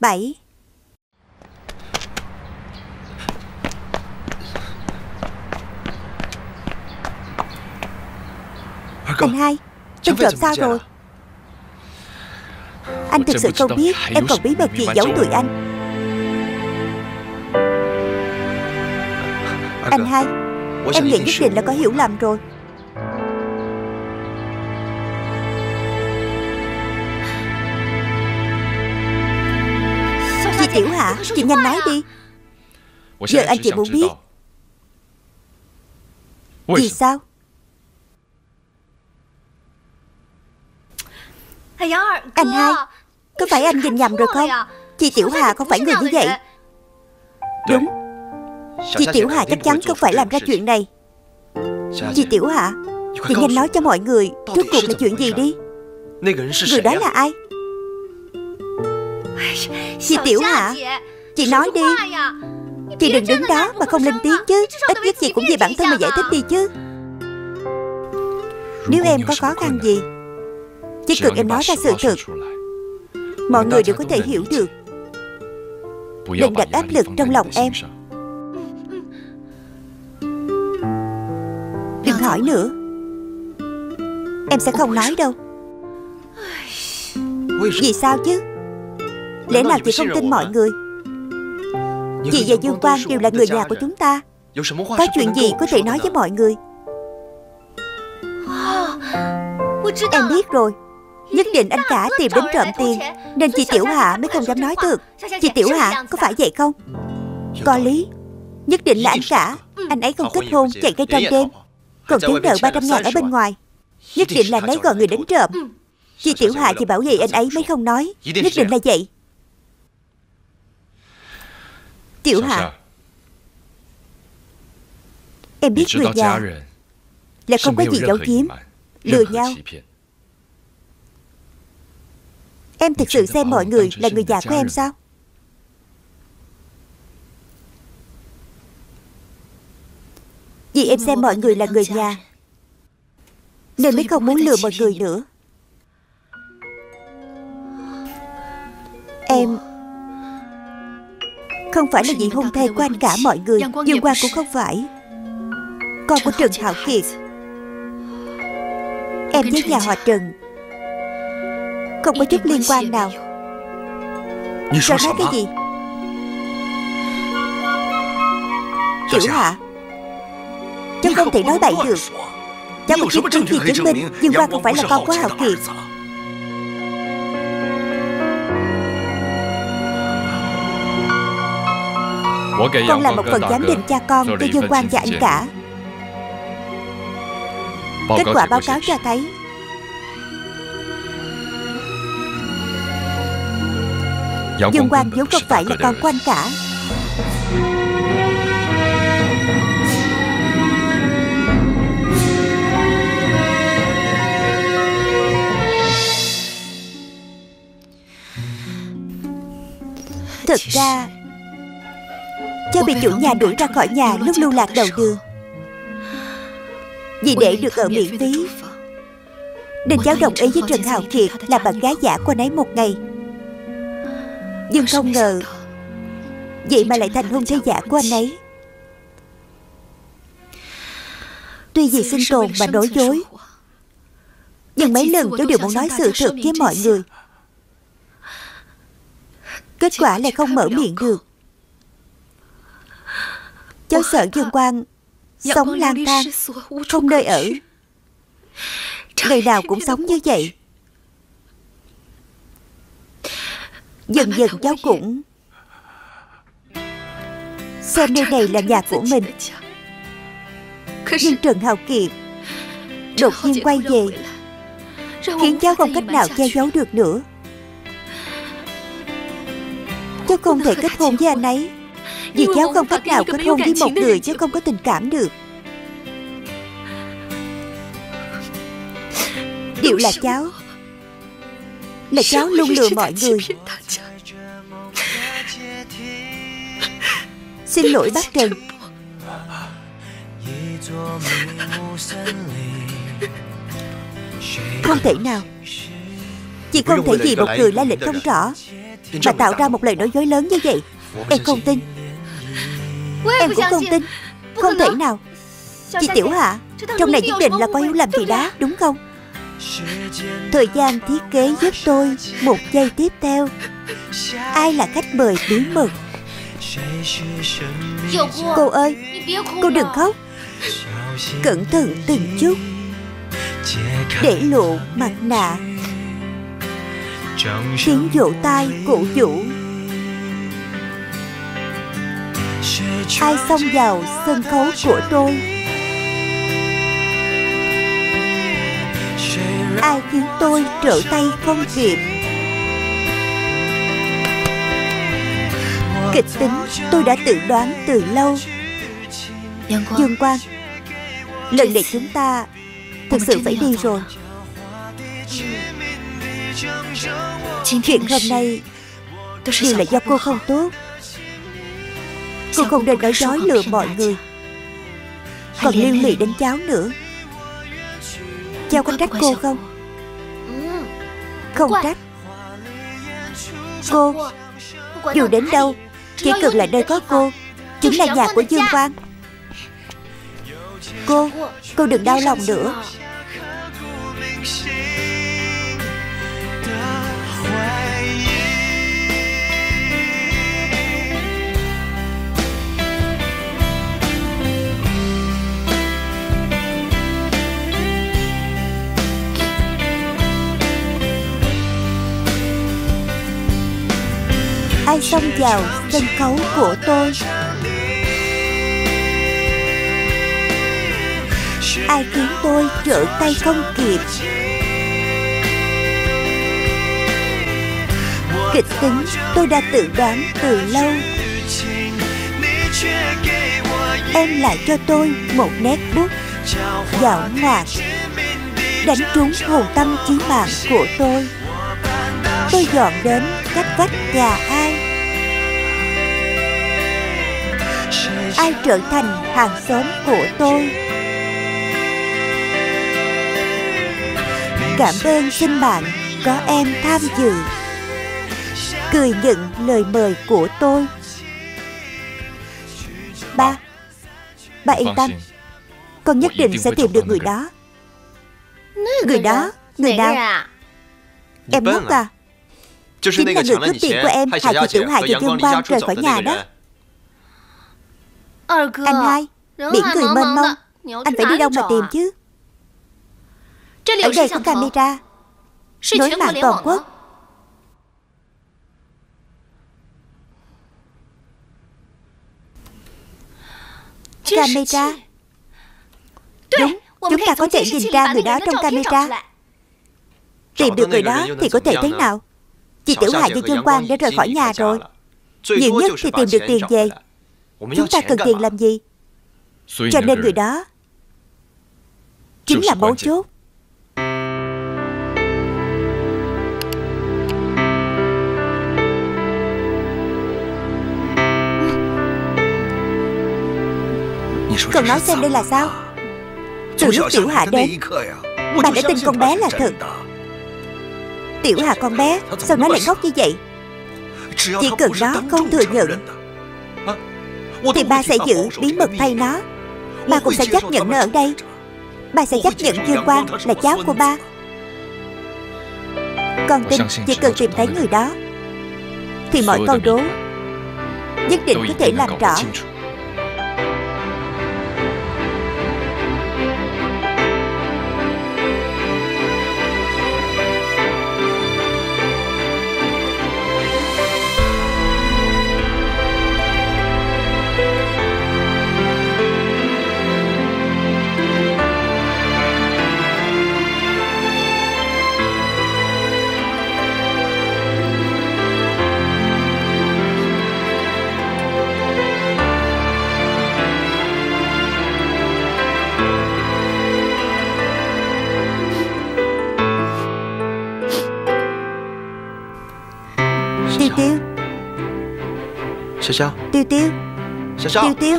7. Anh hai, tên trộm sao rồi? Anh thực sự không biết em còn bí mật gì giấu tụi anh. Anh hai, em nghĩ nhất định là có hiểu lầm rồi. Chị Tiểu Hạ, chị nhanh nói đi. Giờ anh chị muốn biết vì sao? Anh hai, có phải anh nhìn nhầm rồi không? Chị Tiểu Hà không phải người như vậy. Đúng, chị Tiểu Hà chắc chắn không phải làm ra chuyện này. Chị Tiểu Hà, chị nhanh nói cho mọi người rốt cuộc là chuyện gì đi. Người đó là ai? Chị Tiểu Hà, chị nói đi. Chị đừng đứng đó mà không lên tiếng chứ. Ít nhất chị cũng vì bản thân mà giải thích đi chứ. Nếu em có khó khăn gì, chỉ cần em nói ra sự thật, mọi người đều có thể hiểu được. Đừng đặt áp lực trong lòng em. Đừng hỏi nữa. Em sẽ không nói đâu. Vì sao chứ? Lẽ nào chị không tin mọi người? Chị và Dương Quang đều là người nhà của chúng ta. Có chuyện gì có thể nói với mọi người? Em biết rồi. Nhất định anh cả tìm đến trộm tiền, nên chị Tiểu Hạ mới không dám nói thật. Chị Tiểu Hạ, có phải vậy không? Có lý. Nhất định là anh cả. Anh ấy không kết hôn, chạy cây trong đêm, còn thiếu nợ 300.000 ở bên ngoài. Nhất định là anh ấy gọi người đến trộm. Chị Tiểu Hạ chỉ bảo vệ anh ấy mới không nói. Nhất định là vậy. Tiểu Hạ, em biết người nhà là không có gì giấu giếm, lừa nhau. Em thực sự xem mọi người là người nhà của em sao? Vì em xem mọi người là người nhà nên mới không muốn lừa mọi người nữa. Em không phải là vị hôn thê của anh cả mọi người. Dương Quang cũng không phải. Con của Trần Hạo Kiệt. Em với nhà họ Trần không có chút liên quan nào. Sao nói cái gì? Tiểu Hạ, cháu không thể nói bậy được. Cháu có chứng cứ gì chứng minh Dương Quang không phải là con của Hạo Kiệt? Con làm một phần giám định cha con cho Dương Quang và anh cả. Kết quả báo cáo cho thấy Dương Quang vốn không phải là con của anh cả. Thực ra cháu bị chủ nhà đuổi ra khỏi nhà lúc lưu lạc đầu đường. Vì để được ở miễn phí nên cháu đồng ý với Trần Hạo Kiệt là bạn gái giả của anh ấy một ngày. Nhưng không ngờ vậy mà lại thành hôn thê giả của anh ấy. Tuy vì sinh tồn mà nói dối, nhưng mấy lần cháu đều muốn nói sự thật với mọi người. Kết quả lại không mở miệng được. Cháu sợ Dương Quang sống lang thang, không nơi ở, ngày nào cũng sống như vậy. Dần dần cháu cũng xem nơi này là nhà của mình. Nhưng Trần Hạo Kiệt đột nhiên quay về khiến cháu không cách nào che giấu được nữa. Cháu không thể kết hôn với anh ấy vì cháu không cách nào kết hôn với một người chứ không có tình cảm được. Điều là cháu luôn lừa mọi người. Xin lỗi bác Trần. Không thể nào. Chị không thể vì một người lai lịch không rõ mà tạo ra một lời nói dối lớn như vậy. Em không tin. Em cũng không tin. Không thể nào. Chị Tiểu Hạ, trong này nhất định là có hiểu lầm gì đó, đúng không? Thời gian thiết kế giúp tôi một giây tiếp theo. Ai là khách mời bí mật? Cô ơi, cô đừng khóc. Cẩn thận từng chút. Để lộ mặt nạ. Tiếng vỗ tay cổ vũ. Ai xông vào sân khấu của tôi? Ai khiến tôi trở tay không kịp? Kịch tính tôi đã tự đoán từ lâu. Dương Quang, lần này chúng ta thực sự phải đi rồi. Chuyện hôm nay đều là do cô không tốt. Cô không nên nói dối lừa mọi người, còn liên lụy đến cháu nữa. Cháu có trách cô không? Không trách. Cô dù đến đâu, chỉ cần là nơi có cô chính là nhà của Dương Quang. Cô đừng đau lòng nữa. Ai xông vào sân khấu của tôi? Ai khiến tôi trở tay không kịp? Kịch tính tôi đã tự đoán từ lâu. Em lại cho tôi một nét bút dạo ngoặt, đánh trúng hồn tâm chí mạng của tôi. Tôi dọn đến cách vách nhà ai? Ai trở thành hàng xóm của tôi? Cảm ơn sinh bạn có em tham dự, cười nhận lời mời của tôi. Ba yên tâm, con nhất định sẽ tìm được người đó. Người đó? Người nào? Em ngốc à? Chính là người cướp tiền của em, hại chị Tiểu Hạ và Dương Quang rời khỏi nhà đó. Anh hai, biển người mênh mông, anh phải đi đâu mà tìm chứ? Ở đây có camera nối mạng toàn quốc. Camera. Đúng, chúng ta có thể nhìn ra người đó trong camera. Tìm được người đó thì có thể thế nào? Chị Tiểu Hạ và Dương Quang đã rời khỏi nhà rồi. Nhiều nhất thì tìm được tiền về. Chúng ta cần tiền làm gì? Cho nên người đó chính là mấu chốt. Cậu nói xem đây là sao? Từ lúc Tiểu Hạ đến, bà đã tin con bé là thật. Tiểu Hạ con bé, sao nó lại ngốc như vậy? Chỉ cần nó không thừa nhận thì ba sẽ giữ bí mật thay nó. Ba cũng sẽ chấp nhận nó ở đây. Ba sẽ chấp nhận Dương Quang là cháu của ba. Con tin chỉ cần tìm thấy người đó thì mọi câu đố nhất định có thể làm rõ. Tiêu Tiêu.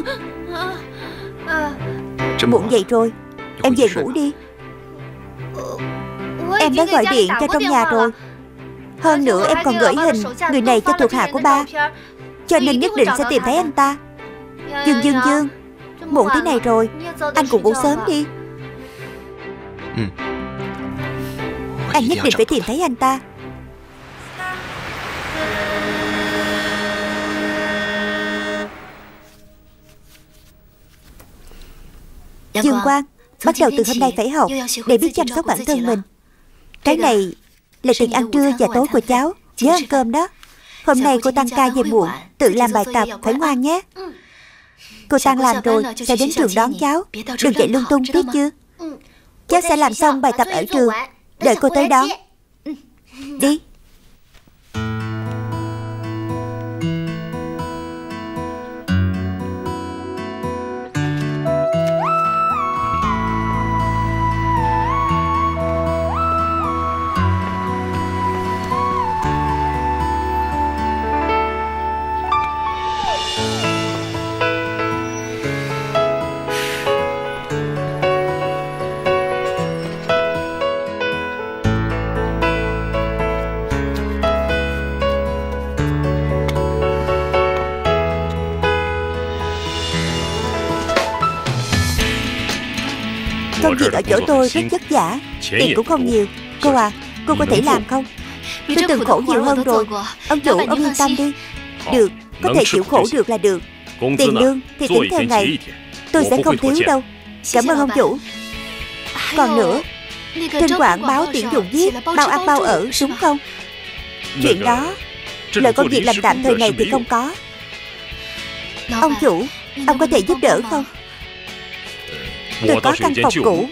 Muộn vậy rồi, em về ngủ đi. Em đã gọi điện cho trong nhà rồi. Hơn nữa em còn gửi hình người này cho thuộc hạ của ba, cho nên nhất định sẽ tìm thấy anh ta. Dương, muộn thế này rồi, anh cũng ngủ sớm đi. Anh nhất định phải tìm thấy anh ta. Dương Quang, bắt đầu từ hôm nay phải học để biết chăm sóc bản thân mình. Cái này là tiền ăn trưa và tối của cháu, nhớ ăn cơm đó. Hôm nay cô Tăng ca về muộn, tự làm bài tập, phải ngoan nhé. Cô Tăng làm rồi sẽ đến trường đón cháu, đừng chạy lung tung, biết chưa? Cháu sẽ làm xong bài tập ở trường, đợi cô tới đón. Đi. Công việc ở chỗ tôi rất vất vả, tiền cũng không nhiều. Cô à, cô có thể làm không? Tôi từng khổ nhiều hơn rồi. Ông chủ, ông yên tâm đi. Được, có thể chịu khổ được là được. Tiền lương thì tính theo ngày, tôi sẽ không thiếu đâu. Cảm ơn ông chủ. Còn nữa, trên quảng báo tuyển dụng viết bao ăn bao ở, đúng không? Chuyện đó, lời công việc làm tạm thời này thì không có. Ông chủ, ông có thể giúp đỡ không? Tôi có căn phòng cũ,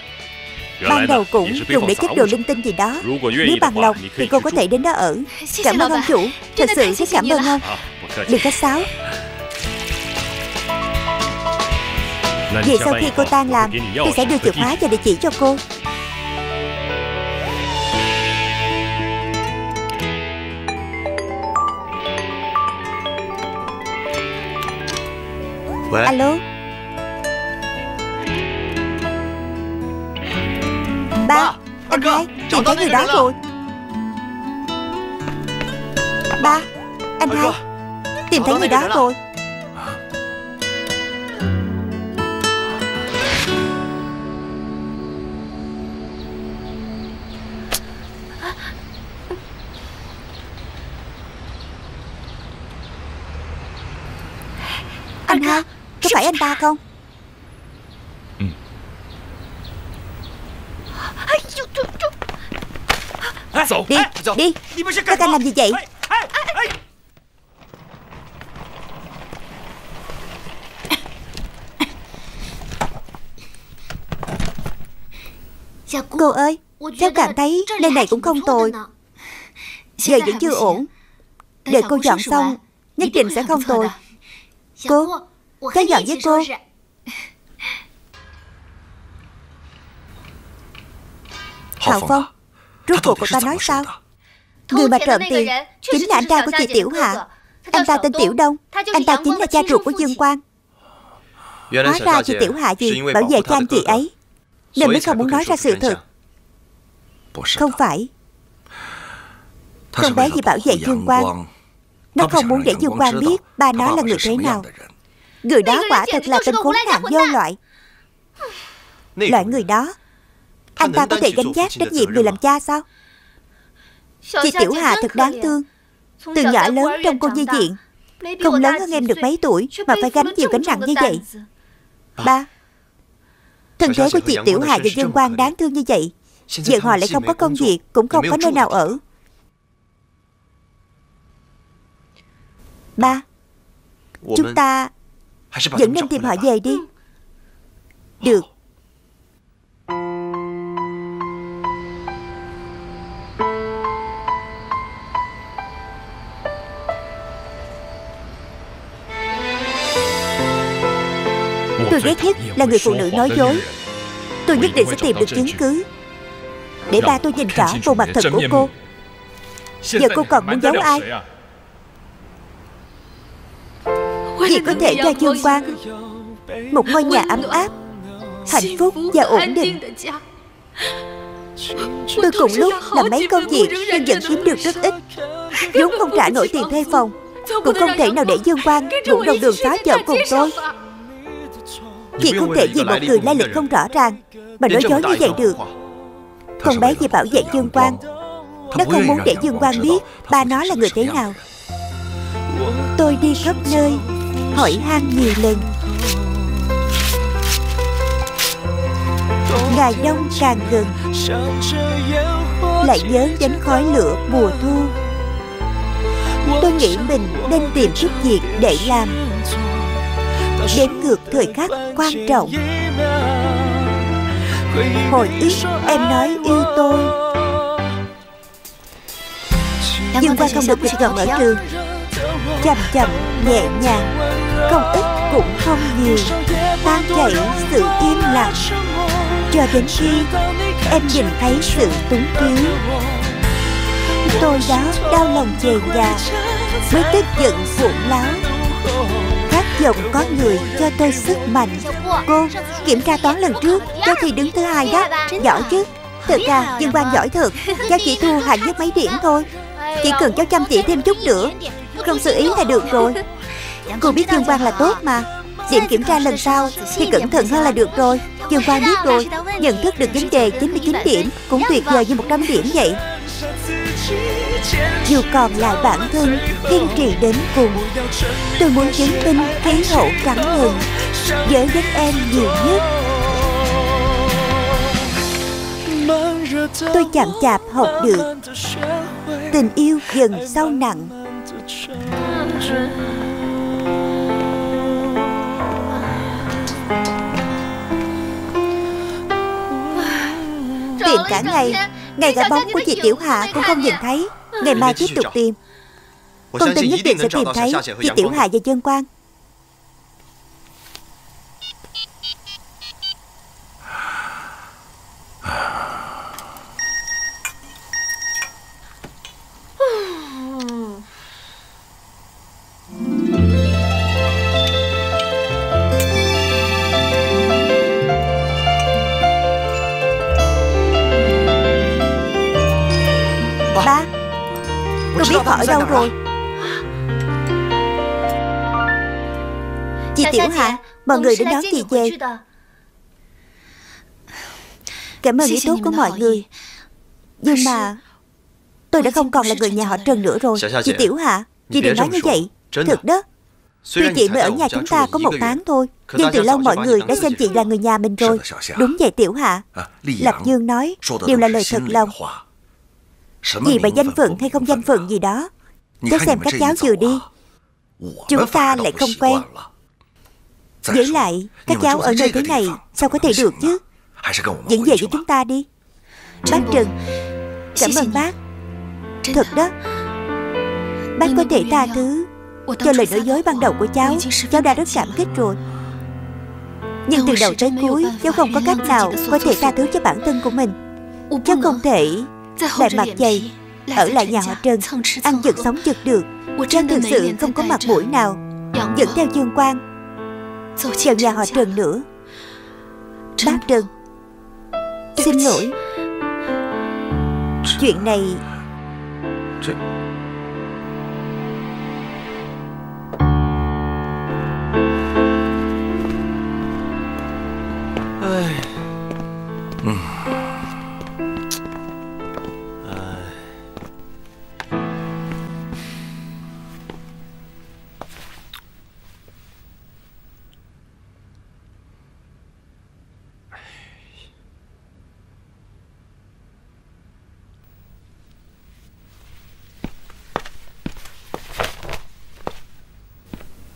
ban đầu cũng dùng để chất đồ linh tinh gì đó. Nếu bằng lòng thì cô có thể đến đó ở. Cảm ơn ông chủ, thật sự rất cảm ơn ông. Đừng khách sáo. Vậy sau khi cô tan làm, tôi sẽ đưa chìa khóa và địa chỉ cho cô. Alo. Ba, anh hai, tìm thấy người đó rồi. Ba, anh hai, tìm thấy người đó rồi. Anh hai, có phải anh ta không? Đi, đi. Các anh làm gì vậy? Cô ơi, cháu cảm thấy nơi này cũng không tồi. Giờ vẫn chưa ổn, đợi cô dọn xong nhất định sẽ không tồi. Cô, cháu dọn với cô. Hào Phong, rốt cuộc cậu ta nói sao? Người mà trộm tiền chính là anh trai của chị Tiểu Hạ. Anh ta tên Tiểu Đông, anh ta chính là cha ruột của Dương Quang. Hóa ra chị Tiểu Hạ gì bảo vệ cho anh chị ấy, nên mới không muốn nói ra sự thật. Không phải, con bé gì bảo vệ Dương Quang, nó không muốn để Dương Quang biết ba nó là người thế nào. Người đó quả thật là tên khốn nạn vô loại. Loại người đó, anh ta có thể gánh vác trách nhiệm người làm cha sao? Chị Tiểu Hà thật đáng thương. Từ nhỏ lớn trong cô nhi viện, không lớn hơn em được mấy tuổi mà phải gánh nhiều gánh nặng như vậy. Ba, thân thế của chị Tiểu Hà và Dương Quang đáng thương như vậy, giờ họ lại không có công việc, cũng không có nơi nào ở. Ba, chúng ta vẫn nên tìm họ về đi. Được. Tôi ghét nhất là người phụ nữ nói dối. Tôi nhất định sẽ tìm được chứng cứ để ba tôi nhìn rõ khuôn mặt thật của cô. Giờ cô còn muốn giấu ai? Chỉ có thể cho Dương Quang một ngôi nhà ấm áp, hạnh phúc và ổn định. Tôi cùng lúc làm mấy công việc nhưng vẫn kiếm được rất ít. Vốn không trả nổi tiền thuê phòng, cũng không thể nào để Dương Quang ngủ đầu đường xá chợ cùng tôi. Chị không thể vì một người lai lịch không rõ ràng mà nói dối như vậy được. Con bé vì bảo vệ Dương Quang, nó không muốn để Dương Quang biết ba nó là người thế nào. Tôi đi khắp nơi, hỏi han nhiều lần. Ngày đông càng gần, lại nhớ đến khói lửa mùa thu. Tôi nghĩ mình nên tìm chút việc để làm, đếm ngược thời khắc quan trọng. Hồi ức em nói yêu tôi. Dương Quang không được nghịch ngợm ở trường, chậm chậm nhẹ nhàng, không ít cũng không nhiều, tan chảy sự im lặng, cho đến khi em nhìn thấy sự túng thiếu. Tôi đó đau lòng dề dà, mới tức giận cuộn láo, khát vọng có người cho tôi sức mạnh. Cô kiểm tra toán lần trước tôi thì đứng thứ hai đó, giỏi chứ? Thực ra Dương Quang giỏi thật, cháu chỉ thua hạng nhất mấy điểm thôi. Chỉ cần cháu chăm chỉ thêm chút nữa, không xử ý là được rồi. Cô biết Dương Quang là tốt mà, điểm kiểm tra lần sau thì cẩn thận hơn là được rồi. Dương Quang biết rồi, nhận thức được vấn đề 99 điểm cũng tuyệt vời như 100 điểm vậy. Dù còn lại bản thân, kiên trì đến cùng. Tôi muốn chứng minh khí hậu trắng hừng với đất em nhiều nhất. Tôi chậm chạp học được, tình yêu dần sâu nặng. Tìm cả ngày, ngay cả bóng của chị Tiểu Hạ cũng không nhìn thấy. Ngày mai tiếp tục tìm. Con tin nhất định sẽ tìm thấy chị Tiểu Hạ và Dương Quang. Tôi biết họ ở đâu rồi. Chị Tiểu Hạ, mọi người đến đón chị về. Cảm ơn ý tốt của mọi người, nhưng mà tôi đã không còn là người nhà họ Trần nữa rồi. Chị Tiểu Hạ, chị đừng nói như vậy. Thật đó, tuy chị mới ở nhà chúng ta có một tháng thôi, nhưng từ lâu mọi người đã xem chị là người nhà mình rồi. Đúng vậy Tiểu Hạ, Lập Dương nói đều là lời thật lòng. Gì mà danh phận hay không danh phận gì đó, cháu xem các cháu vừa đi. Chúng ta lại không quen. Với lại các cháu ở nơi thế này sao có thể được chứ? Vẫn về với chúng ta đi. Bác Trần, cảm ơn bác. Thật đó, bác có thể tha thứ cho lời nói dối ban đầu của cháu. Cháu đã rất cảm kích rồi. Nhưng từ đầu tới cuối, cháu không có cách nào có thể tha thứ cho bản thân của mình. Cháu không thể lại mặt dày ở lại nhà họ Trần ăn chực sống chực được. Trần thực sự không có mặt mũi nào dẫn theo Dương Quang vào nhà họ Trần nữa. Bác Trần, xin lỗi. Chuyện này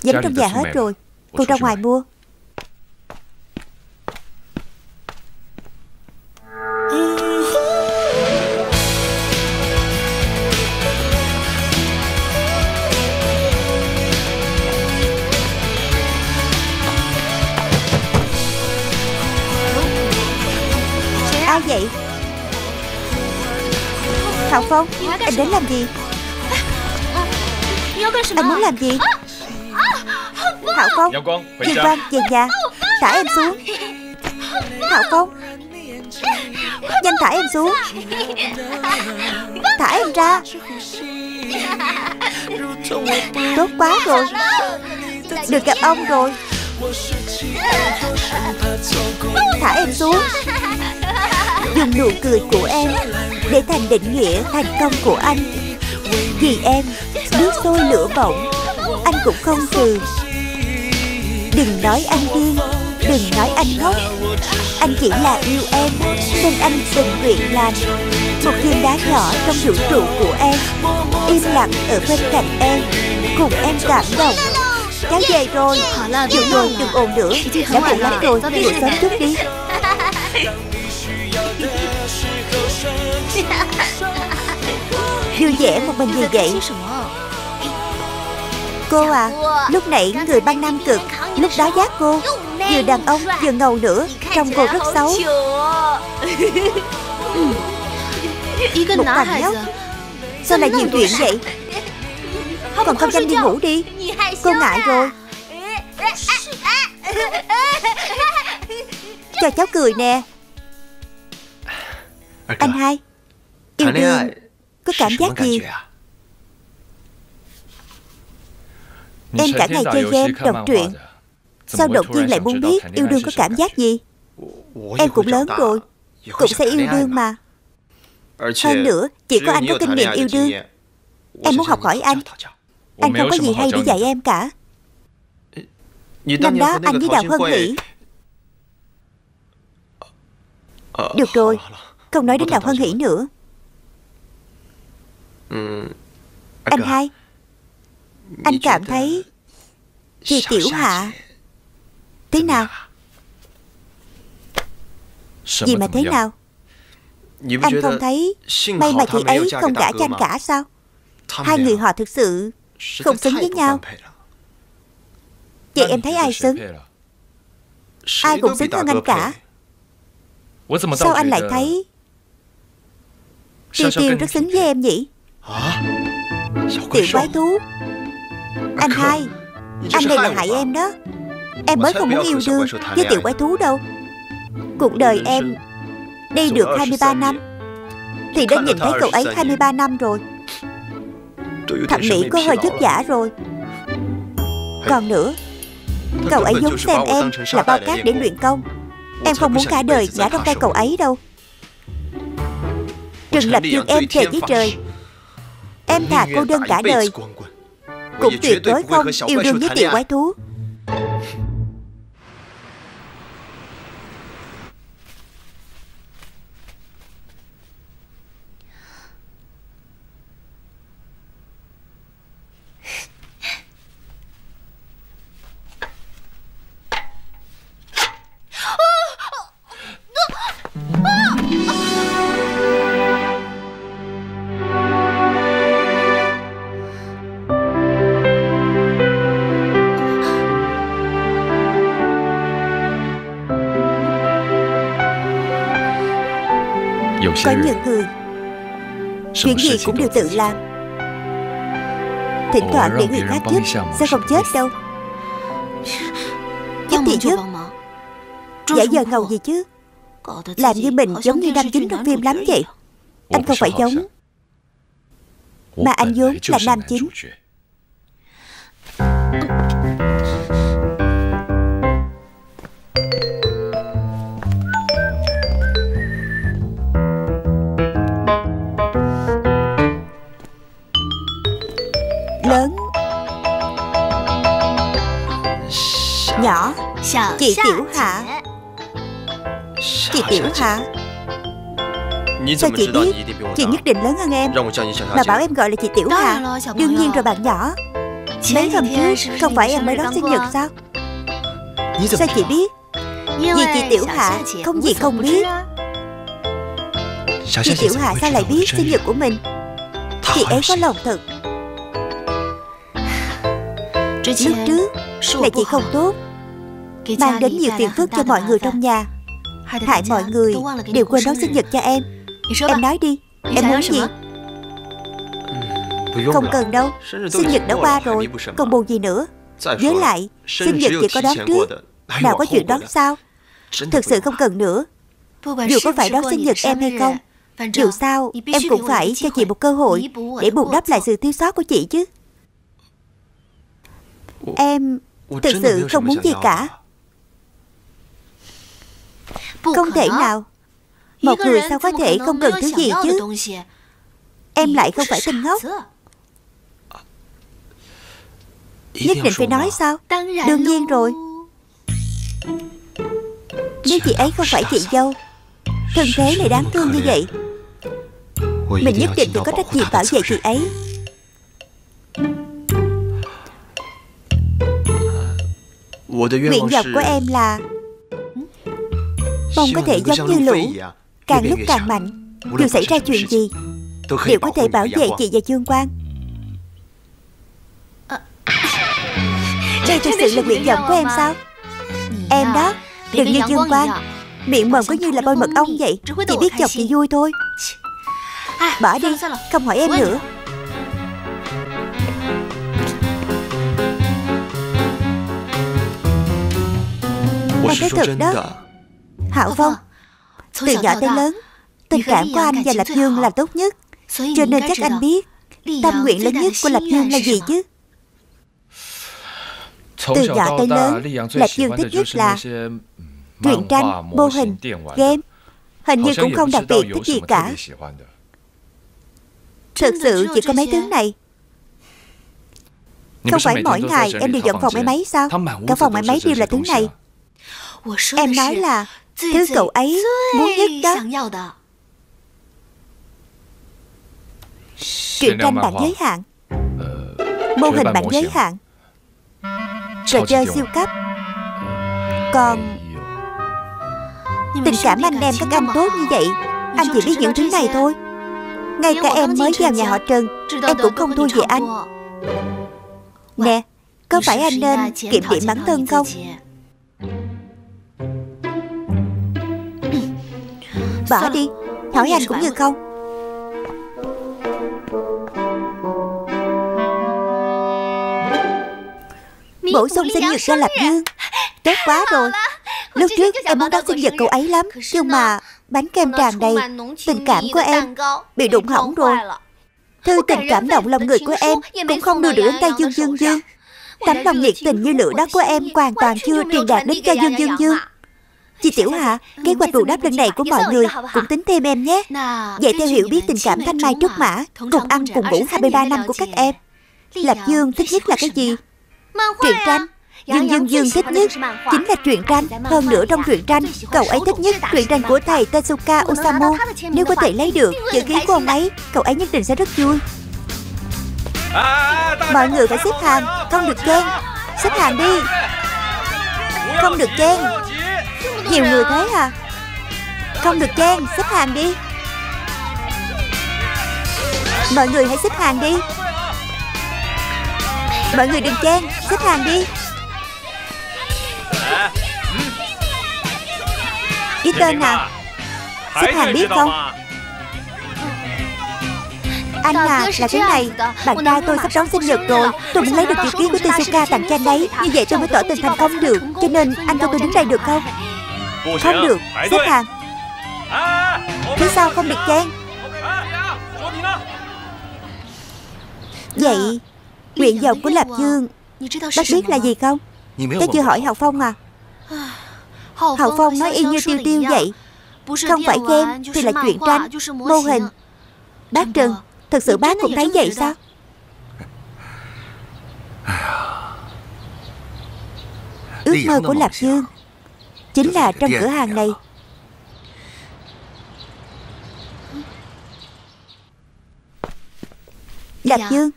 dính trong nhà hết rồi, cô ra ngoài mua. Ai vậy? Hào Phong, anh đến làm gì? Anh muốn làm gì? Hạo Phong, Dương Quang về nhà, thả em xuống. Hạo Phong, Nhanh thả em xuống. Thả em ra. Tốt quá rồi. Được gặp ông rồi. Thả em xuống. Dùng nụ cười của em để thành định nghĩa thành công của anh. Vì em, nước sôi lửa bỏng, anh cũng không từ. Đừng nói anh điên, đừng nói anh ngốc. Anh chỉ là yêu em, nên anh tình nguyện làm một viên đá nhỏ trong vũ trụ của em, im lặng ở bên cạnh em, cùng em cảm động. Cháu về rồi, được rồi, đừng ồn nữa, đã buồn lắm rồi, ngủ sớm chút đi. Vui vẻ một mình gì vậy? Cô à, lúc nãy người băng Nam Cực, lúc đó giác cô, vừa đàn ông vừa ngầu nữa, trông cô rất xấu. Một thằng nhóc, sao lại nhiều chuyện vậy? Còn không nhanh đi ngủ đi, cô ngại rồi. Cho cháu cười nè. Anh hai, yêu đương có cảm giác gì? Em cả ngày chơi game, đọc truyện, sao đột nhiên lại muốn biết yêu đương có cảm giác gì? Em cũng lớn rồi, cũng sẽ yêu đương mà. Hơn nữa, chỉ có anh có kinh nghiệm yêu đương. Em muốn học hỏi anh. Anh không có gì hay để dạy em cả. Năm đó anh với Đào Hân Hỷ. Được rồi, không nói đến Đào Hân Hỷ nữa. Anh hai, anh cảm thấy chị Tiểu Hạ thế nào? Gì mà thế nào? Anh không thấy may mà chị ấy không gả cho anh cả sao? Hai người họ thực sự không xứng với nhau. Vậy em thấy ai xứng? Ai cũng xứng hơn anh cả. Sao anh lại thấy Tiêu Tiêu rất xứng với em nhỉ? Tiểu quái thú. Anh hai, anh đây là hại em đó. Em mới không muốn yêu đương với tiểu quái thú đâu. Cuộc đời em đi được 23 năm thì đã nhìn thấy cậu ấy 23 năm rồi. Thẩm mỹ có hơi vất vả rồi. Còn nữa, cậu ấy vốn xem em là bao cát để luyện công. Em không muốn cả đời ngã trong tay cậu ấy đâu. Trần Lập Dương em thề với trời, em thà cô đơn cả đời cũng tuyệt đối không yêu đương với tiểu quái thú. Có những người chuyện gì cũng đều tự làm. Thỉnh thoảng để người khác giúp sẽ không chết đâu. Giúp thì giúp, giả giờ ngầu gì chứ. Làm như mình giống như nam chính trong phim lắm vậy. Anh không phải giống, mà anh vốn là nam chính. Nhỏ, chị Tiểu Hạ. Chị Tiểu Hạ, sao chị biết chị nhất định lớn hơn em mà bảo em gọi là chị Tiểu Hạ? Đương nhiên rồi bạn nhỏ. Mấy hôm trước không phải em mới đón sinh nhật sao? Sao chị biết? Vì chị Tiểu Hạ không gì không biết. Chị Tiểu Hạ sao lại biết sinh nhật của mình? Chị ấy có lòng thật. Lúc trước là chị không tốt, mang đến nhiều phiền phức cho mọi người trong nhà, hại mọi người đều quên đón sinh nhật cho em. Em nói đi, em muốn gì? Không cần đâu, sinh nhật đã qua rồi, còn buồn gì nữa. Với lại, sinh nhật chỉ có đón trước, nào có chuyện đón sau. Thực sự không cần nữa. Dù có phải đó sinh nhật em hay không, dù sao em cũng phải cho chị một cơ hội để bù đắp lại sự thiếu sót của chị chứ. Em thực sự không muốn gì cả. Không thể nào. Một người sao có thể không cần thứ gì chứ? Em lại không phải tên ngốc. Nhất định phải nói sao? Đương nhiên rồi. Nếu chị ấy không phải chị dâu, thân thế lại đáng thương như vậy, mình nhất định phải có trách nhiệm bảo vệ chị ấy. Nguyện vọng của em là mong có thể giống như lũ, càng lúc càng mạnh. Dù xảy ra chuyện gì đều có thể bảo vệ chị và Dương Quang. Đây thực sự là nguyện vọng của em sao? Em đó, đừng như Dương Quang, miệng mồm cứ như là bôi mật ong vậy, chỉ biết chọc chị vui thôi. Bỏ đi, không hỏi em nữa. Em thấy thật đó Hạo Phong. Từ nhỏ tới lớn, tình cảm của anh và Lập Dương là tốt nhất, cho nên chắc anh biết tâm nguyện lớn nhất của Lập Dương là gì chứ. Từ nhỏ tới lớn, Lập Dương thích nhất là truyện tranh, mô hình, game. Hình như cũng không đặc biệt thích gì cả. Thực sự chỉ có mấy thứ này. Không phải mỗi ngày em đều dọn phòng máy máy sao? Cả phòng máy máy đều là thứ này. Em nói là thứ cậu ấy muốn nhất đó. Truyện tranh bạn giới hạn, mô hình bạn giới hạn, trò chơi siêu cấp. Còn tình cảm anh em các anh tốt như vậy, anh chỉ biết những thứ này thôi. Ngay cả em mới vào nhà họ Trần, em cũng không thua gì anh. Nè, có phải anh nên kiểm điểm bản thân không? Bỏ đi, hỏi anh cũng như không. Bổ sung sinh nhật cho Lập Dương, tốt quá rồi. Lúc trước em muốn đón sinh nhật cậu ấy lắm, nhưng mà bánh kem tràn đầy, tình cảm của em bị đụng hỏng rồi. Thư tình cảm động lòng người của em cũng không đưa được đến tay Dương Dương Dương. Tấm lòng nhiệt tình như lửa đó của em hoàn toàn chưa truyền đạt đến cho Dương Dương Dương. Chị Tiểu Hạ, kế hoạch bù đắp lần này của mọi người cũng tính thêm em nhé. Vậy theo hiểu biết tình cảm thanh mai trúc mã, cùng ăn cùng ngủ 23 năm của các em. Lập Dương thích nhất là cái gì? Truyện tranh. Dương Dương Dương thích nhất chính là truyện tranh. Hơn nữa trong truyện tranh, cậu ấy thích nhất truyện tranh của thầy Tezuka Osamu. Nếu có thể lấy được chữ ký của ông ấy, cậu ấy nhất định sẽ rất vui. Mọi người phải xếp hàng, không được chen. Xếp hàng đi, không được chen. Nhiều người thế à? Không được chen, xếp hàng đi. Mọi người hãy xếp hàng đi. Mọi người đừng chen, xếp hàng đi. Cái tên nào? Xếp hàng biết không? Anh à, là thế này. Bạn trai tôi sắp đón sinh nhật rồi. Tôi muốn lấy được chữ ký của Tezuka tặng cho anh đấy. Như vậy tôi mới tỏ tình thành công được. Cho nên anh cho tôi đứng đây được không? Không được, xếp hàng. Phía sau không được chen. Vậy nguyện vọng của Lập Dương bác biết là gì không? Tôi chưa hỏi Hào Phong à? Hào Phong nói y như Tiêu Tiêu vậy. Không phải game thì là truyện tranh, mô hình. Bác Trần, thật sự bác cũng thấy vậy sao? Ước mơ của Lập Dương chính là trong cửa hàng này. Lập Dương,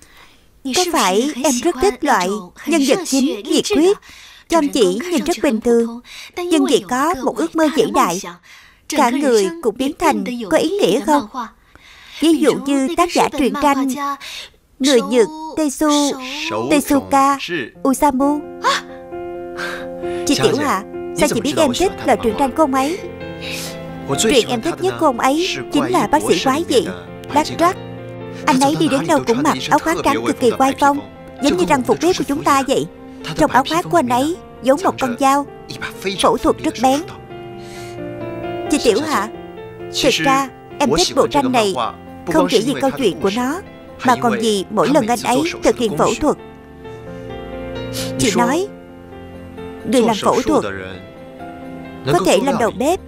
có phải em rất thích loại nhân vật chính nhiệt huyết, chăm chỉ, nhìn rất bình thường, nhưng chỉ có một ước mơ vĩ đại, cả người cũng biến thành có ý nghĩa không? Ví dụ như tác giả truyện tranh người Nhật Tezuka Osamu. Chị Tiểu Hạ, sao chị biết em thích là truyện tranh của ông ấy? Truyện em thích nhất của ông ấy chính là bác sĩ quái dị, Bác Trắc. Anh ấy đi đến đâu cũng mặc áo khoác trắng cực kỳ oai phong, giống như răng phục bếp của chúng ta vậy. Trong áo khoác của anh ấy giấu một con dao phẫu thuật rất bén. Chị Tiểu Hạ, thực ra em thích bộ tranh này không chỉ vì câu chuyện của nó, mà còn vì mỗi lần anh ấy thực hiện phẫu thuật. Chị nói, người làm phẫu thuật có thể làm đầu bếp,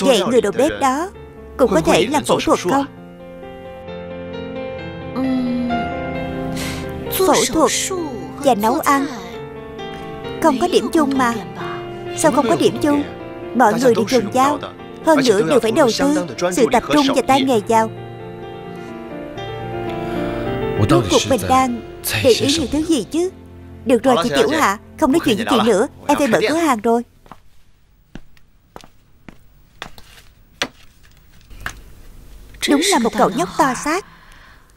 vậy người đầu bếp đó cũng có thể làm phẫu thuật không? Phẫu thuật và nấu ăn không có điểm chung mà. Sao không có điểm chung? Mọi người đều dùng dao, hơn nữa đều phải đầu tư sự tập trung và tay nghề vào. Rốt cuộc mình đang để ý những thứ gì chứ? Được rồi chị Tiểu Hạ, không nói chuyện với chị nữa, em phải mở cửa hàng rồi. Đúng là một cậu nhóc to xác.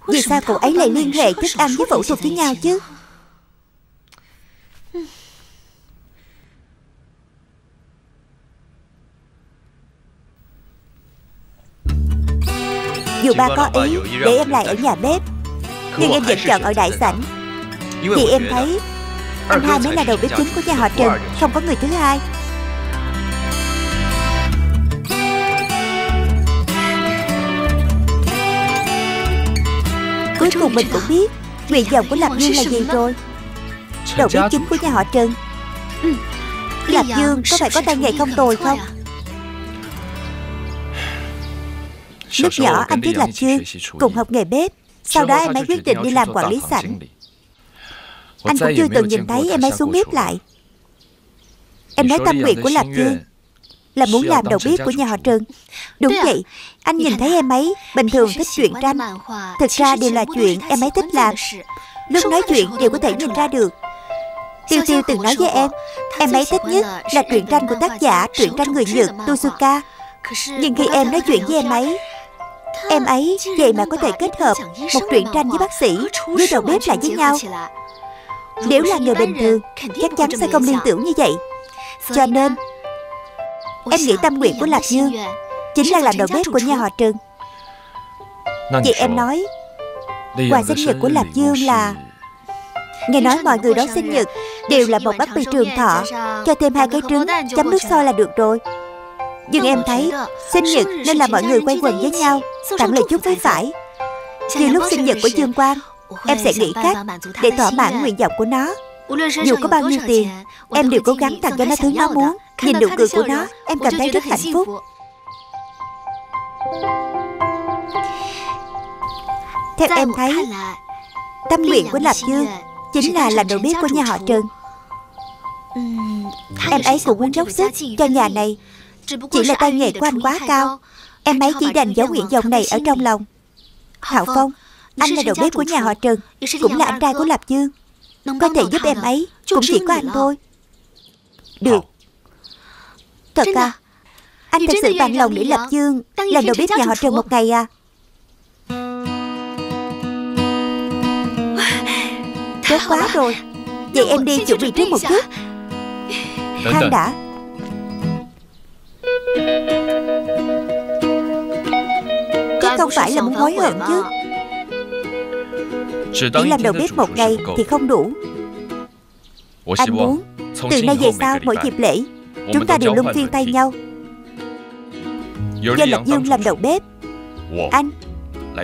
Vì sao cậu ấy lại liên hệ thức ăn với phẫu thuật với nhau chứ? Dù ba có ý để em lại ở nhà bếp, nhưng em vẫn chọn ở đại sảnh. Vì em thấy anh hai mới là đầu bếp chính của nhà họ Trần, không có người thứ hai. Cuối cùng mình cũng biết nguyện vọng của Lập Dương là gì rồi. Đầu bếp chính của nhà họ Trần. Lập Dương có phải có tay nghề không tồi không? Lúc nhỏ anh với Lập Dương cùng học nghề bếp, sau đó em ấy quyết định đi làm quản lý sảnh. Anh cũng chưa từng nhìn thấy em ấy xuống bếp lại. Em nói tâm nguyện của Lập Dương là muốn làm đầu bếp của nhà họ Trần. Đúng vậy, anh nhìn thấy em ấy bình thường thích truyện tranh, thực ra đều là chuyện em ấy thích làm. Lúc nói chuyện đều có thể nhìn ra được. Tiêu Tiêu từng nói với em ấy thích nhất là truyện tranh của tác giả truyện tranh người Nhật Tezuka. Nhưng khi em nói chuyện với em ấy vậy mà có thể kết hợp một truyện tranh với bác sĩ, với đầu bếp lại với nhau. Nếu là người bình thường, chắc chắn sẽ không liên tưởng như vậy. Cho nên, em nghĩ tâm nguyện của Lập Dương chính là làm đầu bếp của nhà họ Trần. Chị em nói, quà sinh nhật của Lập Dương là... Nghe nói mọi người đón sinh nhật đều là một bắp bi trường thọ, cho thêm 2 cái trứng, chấm nước sôi là được rồi. Nhưng em thấy sinh nhật nên là mọi người quay quần với nhau, tặng lời chúc mới phải. Như lúc sinh nhật của Dương Quang, em sẽ nghĩ cách để thỏa mãn nguyện vọng của nó. Dù có bao nhiêu tiền, em đều cố gắng tặng cho nó thứ nó muốn. Nhìn nụ cười của nó, em cảm thấy rất hạnh phúc. Theo em thấy, tâm nguyện của Lập Dương chính là làm đầu bếp của nhà họ Trần. Em ấy cũng muốn dốc sức cho nhà này, chỉ là tay nghề của anh quá cao. Em ấy chỉ đành giấu nguyện vọng này ở trong lòng. Hạo Phong, anh là đầu bếp của nhà họ Trần, cũng là anh trai của Lập Dương. Có thể giúp em ấy cũng chỉ có anh thôi. Được. Thật à? Anh thật sự bằng lòng để Lập Dương là đầu bếp nhà họ Trần một ngày à? Tốt quá rồi. Vậy em đi chuẩn bị trước một chút. Khoan đã. Chứ không phải là muốn hối hận chứ. Để làm đầu bếp một ngày thì không đủ. Anh muốn từ nay về sau mỗi dịp lễ chúng ta đều luân phiên tay nhau. Do Lập Dương làm đầu bếp, anh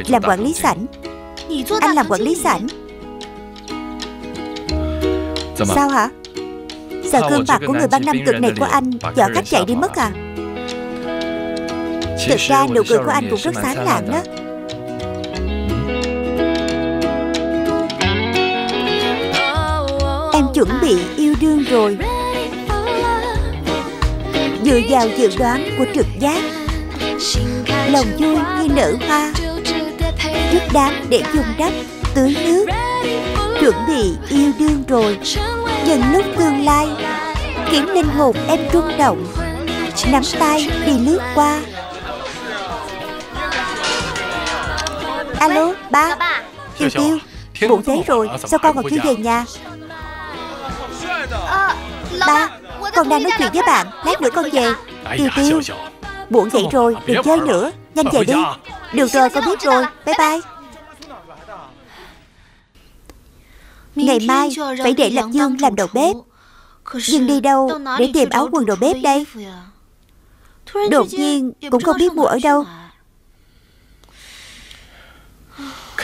làm quản lý sảnh. Anh làm quản lý sảnh. Sao hả? Sợ cơn bạc của người băng nam cực này của anh dọa khách chạy đi mất à? Thực ra nụ cười của anh cũng rất sáng lạng đó. Em chuẩn bị yêu đương rồi. Dựa vào dự đoán của trực giác, lòng vui như nở hoa, trước đám để dùng đất tưới nước. Chuẩn bị yêu đương rồi, dần lúc tương lai khiến linh hồn em rung động. Nắm tay đi lướt qua. Alo, ba. Tiêu Tiêu, muộn thế rồi, sao con còn chưa về nhà? Ba, con đang nói chuyện với bạn, lát nữa con về. Tiêu Tiêu, muộn vậy rồi, đừng chơi nữa, nhanh về đi. Được rồi, con biết rồi, bye bye. Ngày mai phải để Lập Dương làm đầu bếp. Nhưng đi đâu để tìm áo quần đầu bếp đây? Đột nhiên cũng không biết mua ở đâu.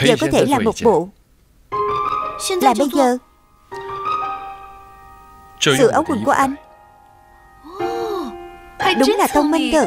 Giờ có thể làm một bộ. Là bây giờ. Sự áo quần của anh đúng là thông minh thật.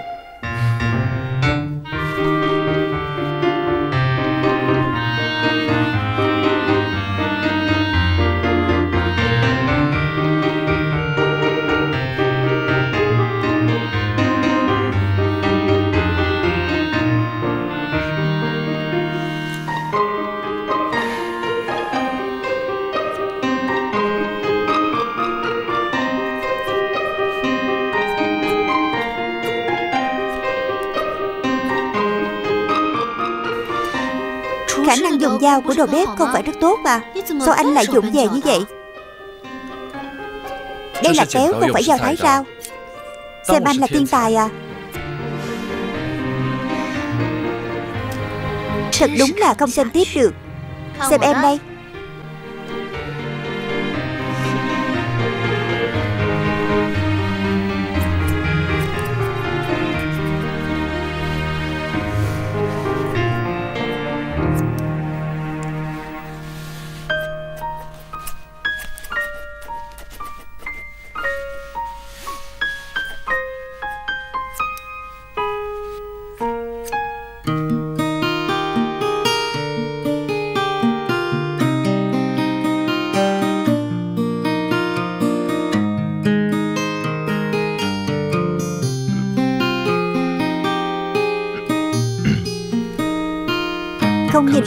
Khả năng dùng dao của đồ bếp không phải rất tốt mà. Sao anh lại dụng về như vậy? Đây là kéo không phải dao thái rau. Xem anh là thiên tài à? Thật đúng là không xem tiếp được. Xem em đây.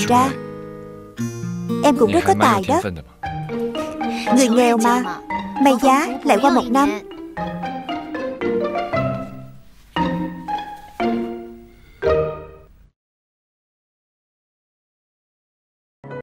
Ra em cũng rất có tài đó. Người nghèo mà may giá lại qua một năm.